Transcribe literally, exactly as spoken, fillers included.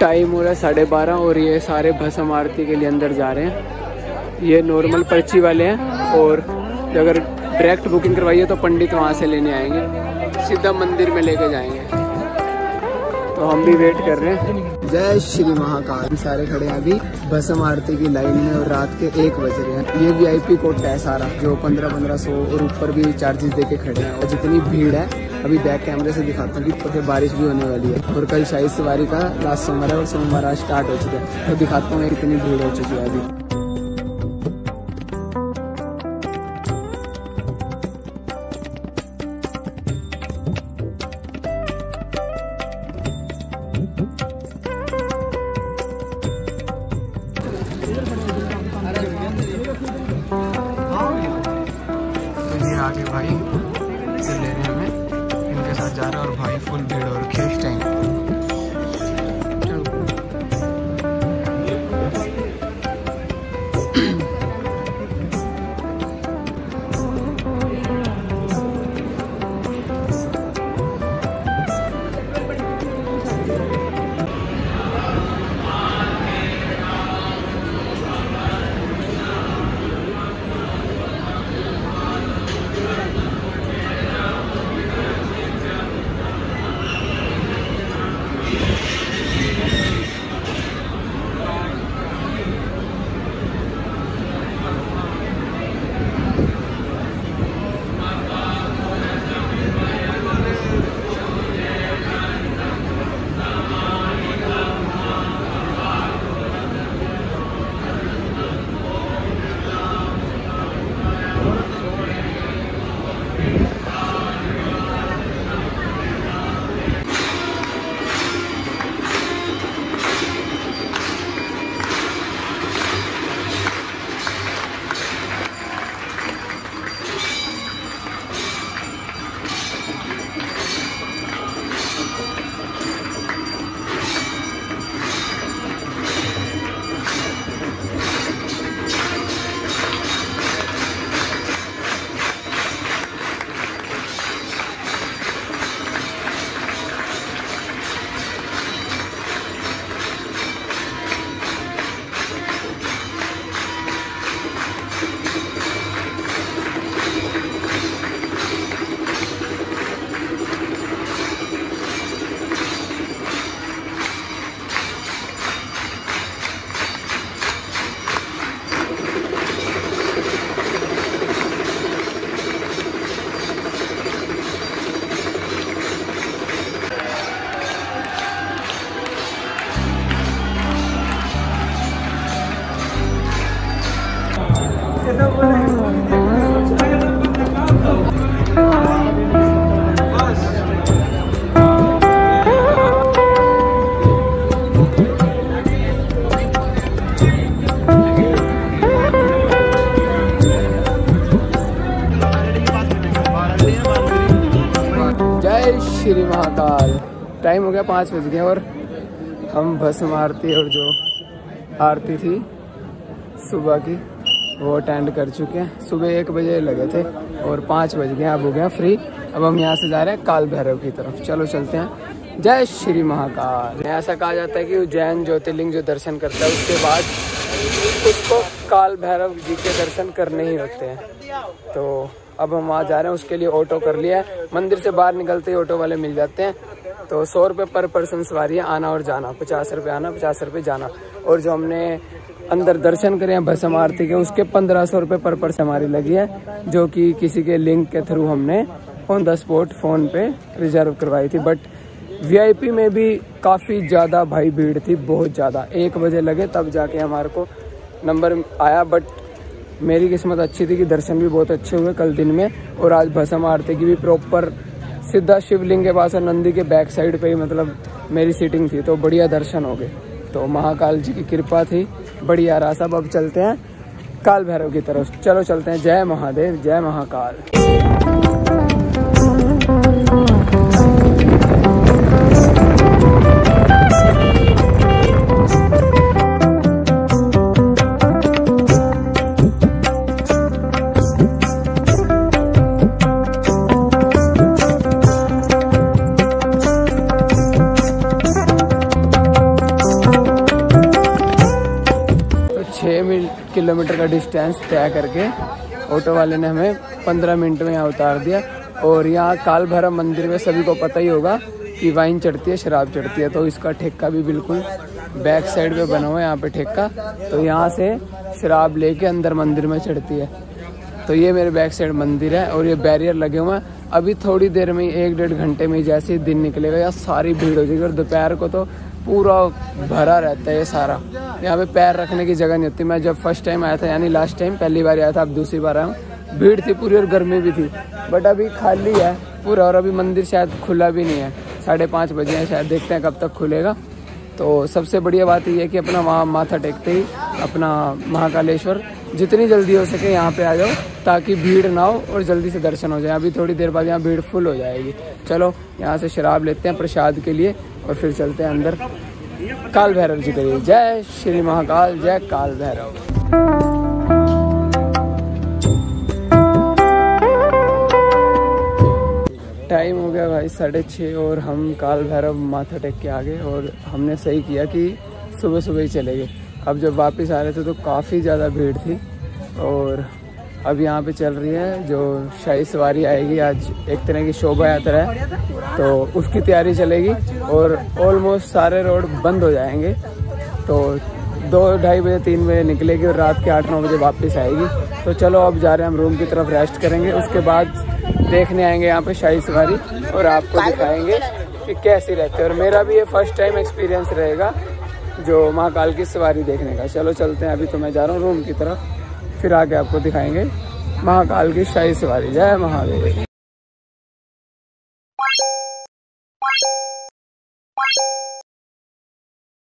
Time हो रहा है साढ़े बारह और ये सारे भस्म आरती के लिए अंदर जा रहे हैं। ये नॉर्मल पर्ची वाले हैं और अगर डायरेक्ट बुकिंग करवाइए तो पंडित वहाँ से लेने आएंगे, सीधा मंदिर में लेके जाएंगे। तो हम भी वेट कर रहे हैं। जय श्री महाकाल। सारे खड़े हैं अभी भस्म आरती की लाइन में और रात के एक बज रहे हैं। ये वीआईपी कोटा है सारा, जो पंद्रह पंद्रह सौ और ऊपर भी चार्जेस देके खड़े हैं। और जितनी भीड़ है अभी बैक कैमरे से दिखाता हूँ कि बारिश भी होने वाली है और कल शाही सवारी का लास्ट सोमवार है और सोमवार आज स्टार्ट हो चुका है। तो दिखाता हूँ कितनी भीड़ हो चुकी है अभी। आगे भाई से ले रहे हमें, इनके साथ जा रहा और भाई फुल भीड़ और खेल टाइम। श्री महाकाल। टाइम हो गया पाँच बज गए और हम भस्म आरती और जो आरती थी सुबह की वो अटेंड कर चुके हैं। सुबह एक बजे लगे थे और पाँच बज गए, अब हो गया फ्री। अब हम यहाँ से जा रहे हैं काल भैरव की तरफ, चलो चलते हैं। जय श्री महाकाल। ऐसा कहा जाता है कि उज्जैन ज्योर्तिलिंग जो दर्शन करता है उसके बाद उसको काल भैरव जी के दर्शन करने ही होते हैं। तो अब हम वहाँ जा रहे हैं, उसके लिए ऑटो कर लिया है। मंदिर से बाहर निकलते ही ऑटो वाले मिल जाते हैं। तो सौ रुपये पर पर्सन सवारी है, आना और जाना, पचास रुपये आना पचास रुपये जाना। और जो हमने अंदर दर्शन करे हैं भस्म आरती के उसके पंद्रह सौ रुपये पर पर्सन हमारी लगी है, जो कि किसी के लिंक के थ्रू हमने ऑन द स्पॉट फ़ोन पे रिजर्व करवाई थी। बट वीआईपी में भी काफ़ी ज़्यादा भाई भीड़ थी, बहुत ज़्यादा। एक बजे लगे तब जाके हमारे को नंबर आया। बट मेरी किस्मत अच्छी थी कि दर्शन भी बहुत अच्छे हुए कल दिन में और आज भस्म आरती की भी प्रॉपर सीधा शिवलिंग के पास और नंदी के बैक साइड पे ही मतलब मेरी सीटिंग थी, तो बढ़िया दर्शन हो गए। तो महाकाल जी की कृपा थी, बढ़िया रहा सब। अब चलते हैं काल भैरव की तरफ, चलो चलते हैं। जय महादेव, जय महाकाल। आठ किलोमीटर का डिस्टेंस तय करके ऑटो वाले ने हमें पंद्रह मिनट में यहाँ उतार दिया। और यहाँ काल भैरव मंदिर में सभी को पता ही होगा कि वाइन चढ़ती है, शराब चढ़ती है, तो इसका ठेका भी बिल्कुल बैक साइड पे बना हुआ है यहाँ पे ठेका, तो यहाँ से शराब लेके अंदर मंदिर में चढ़ती है। तो ये मेरे बैक साइड मंदिर है और ये बैरियर लगे हुए हैं। अभी थोड़ी देर में, एक डेढ़ घंटे में जैसे ही दिन निकलेगा यहाँ सारी भीड़ हो जाएगी और दोपहर को तो पूरा भरा रहता है ये सारा, यहाँ पे पैर रखने की जगह नहीं होती। मैं जब फर्स्ट टाइम आया था, यानी लास्ट टाइम, पहली बार आया था, अब दूसरी बार आया हूँ, भीड़ थी पूरी और गर्मी भी थी, बट अभी खाली है पूरा और अभी मंदिर शायद खुला भी नहीं है, साढ़े पाँच बजे हैं शायद, देखते हैं कब तक खुलेगा। तो सबसे बढ़िया बात यह है कि अपना वहाँ माथा टेकते ही अपना महाकालेश्वर जितनी जल्दी हो सके यहाँ पे आ जाओ ताकि भीड़ ना हो और जल्दी से दर्शन हो जाए। अभी थोड़ी देर बाद यहाँ भीड़ फुल हो जाएगी। चलो यहाँ से शराब लेते हैं प्रसाद के लिए और फिर चलते हैं अंदर काल भैरव जी के लिए। जय श्री महाकाल, जय काल भैरव। टाइम हो गया भाई साढ़े छः और हम काल भैरव माथा टेक के आ गए और हमने सही किया कि सुबह सुबह ही चले गए। अब जब वापस आ रहे थे तो काफ़ी ज़्यादा भीड़ थी और अब यहाँ पे चल रही है जो शाही सवारी आएगी, आज एक तरह की शोभा यात्रा है तो उसकी तैयारी चलेगी और ऑलमोस्ट सारे रोड बंद हो जाएंगे, तो दो ढाई बजे तीन बजे निकलेगी और रात के आठ नौ बजे वापस आएगी। तो चलो अब जा रहे हैं हम रूम की तरफ, रेस्ट करेंगे, उसके बाद देखने आएंगे यहाँ पे शाही सवारी और आपको दिखाएंगे कि कैसी रहती है। और मेरा भी ये फर्स्ट टाइम एक्सपीरियंस रहेगा जो महाकाल की सवारी देखने का। चलो चलते हैं, अभी तो मैं जा रहा हूँ रूम की तरफ, फिर आके आपको दिखाएंगे महाकाल की शाही सवारी। जय महादेव।